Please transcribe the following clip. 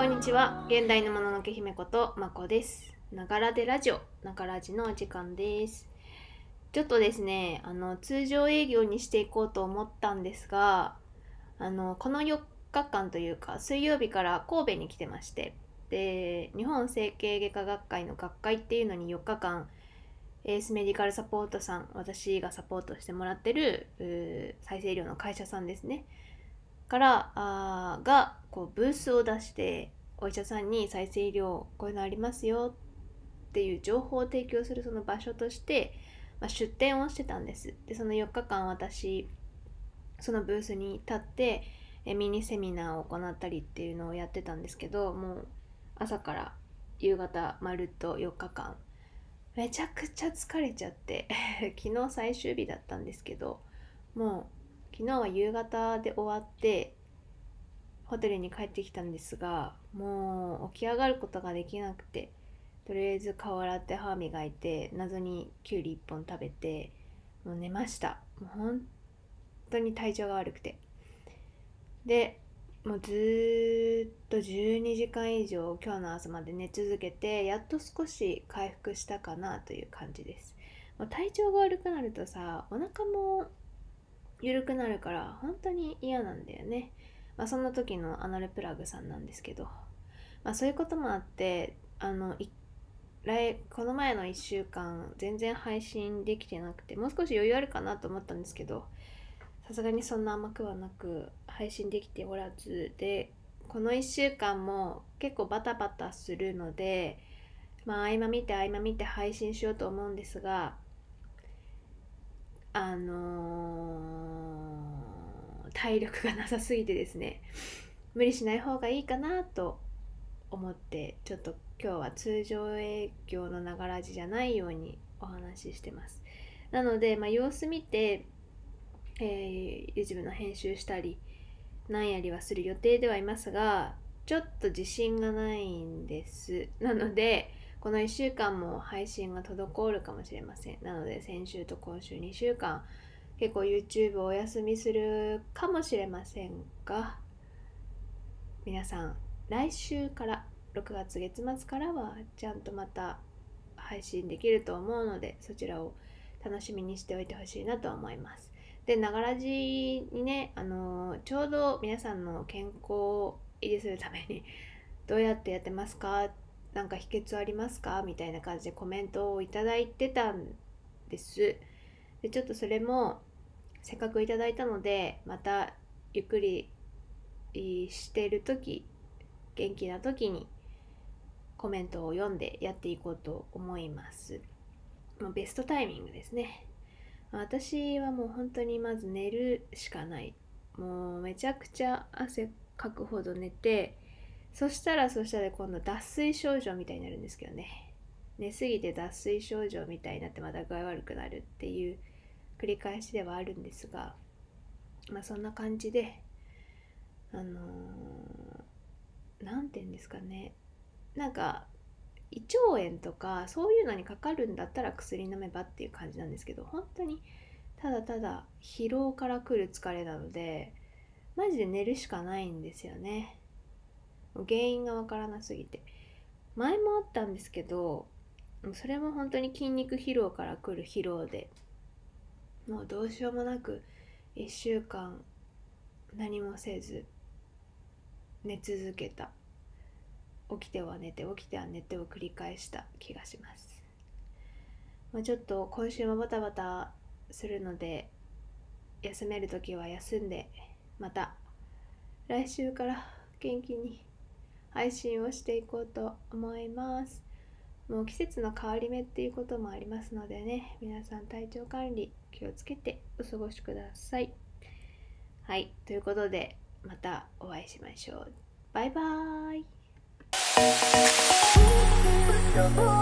こんにちは。現代のもののけ姫ことまこです。ながらでラジオ、ながらじのお時間です。ちょっとですね、通常営業にしていこうと思ったんですが、この4日間というか、水曜日から神戸に来てまして、で、日本整形外科学会の学会っていうのに4日間、エースメディカルサポートさん、私がサポートしてもらってる再生医療の会社さんですね。からがこうブースを出してお医者さんに再生医療こういうのありますよっていう情報を提供するその場所として、出展をしてたんです。でその4日間私そのブースに立ってミニセミナーを行ったりっていうのをやってたんですけど、もう朝から夕方まるっと4日間めちゃくちゃ疲れちゃって昨日最終日だったんですけど、もう昨日は夕方で終わってホテルに帰ってきたんですが、もう起き上がることができなくて、とりあえず顔洗って歯磨いて謎にきゅうり1本食べてもう寝ました。もう本当に体調が悪くて、でもうずーっと12時間以上今日の朝まで寝続けて、やっと少し回復したかなという感じです。もう体調が悪くなるとさ、お腹も緩くなるから本当に嫌なんだよね。そんな時のアナルプラグさんなんですけど、そういうこともあってこの前の1週間全然配信できてなくて、もう少し余裕あるかなと思ったんですけど、さすがにそんな甘くはなく配信できておらず、でこの1週間も結構バタバタするので、合間見て配信しようと思うんですが、体力がなさすぎてですね、無理しない方がいいかなと思って、ちょっと今日は通常営業のながらじじゃないようにお話ししてます。なので、様子見て、YouTube の編集したりなんやりはする予定ではいますが、ちょっと自信がないんです。なのでこの1週間も配信が滞るかもしれません。なので先週と今週2週間結構 YouTube をお休みするかもしれませんが、皆さん来週から6月月末からはちゃんとまた配信できると思うので、そちらを楽しみにしておいてほしいなと思います。で、ながらじにね、ちょうど皆さんの健康を維持するためにどうやってやってますか、なんか秘訣ありますかみたいな感じでコメントをいただいてたんです。でちょっとそれもせっかくいただいたので、またゆっくりしてる時、元気な時にコメントを読んでやっていこうと思います。ベストタイミングですね。私はもう本当にまず寝るしかない。もうめちゃくちゃ汗かくほど寝て、そしたら今度脱水症状みたいになるんですけどね、寝すぎて脱水症状みたいになってまた具合悪くなるっていう繰り返しではあるんですが、そんな感じでなんて言うんですかね、なんか胃腸炎とかそういうのにかかるんだったら薬飲めばっていう感じなんですけど、本当にただただ疲労から来る疲れなので、マジで寝るしかないんですよね。原因がわからなすぎて。前もあったんですけど、それも本当に筋肉疲労からくる疲労で、もうどうしようもなく1週間何もせず寝続けた。起きては寝て起きては寝てを繰り返した気がします。ちょっと今週もバタバタするので、休めるときは休んで、また来週から元気に配信をしていこうと思います。もう季節の変わり目っていうこともありますのでね、皆さん体調管理気をつけてお過ごしください。はい、ということでまたお会いしましょう。バイバーイ。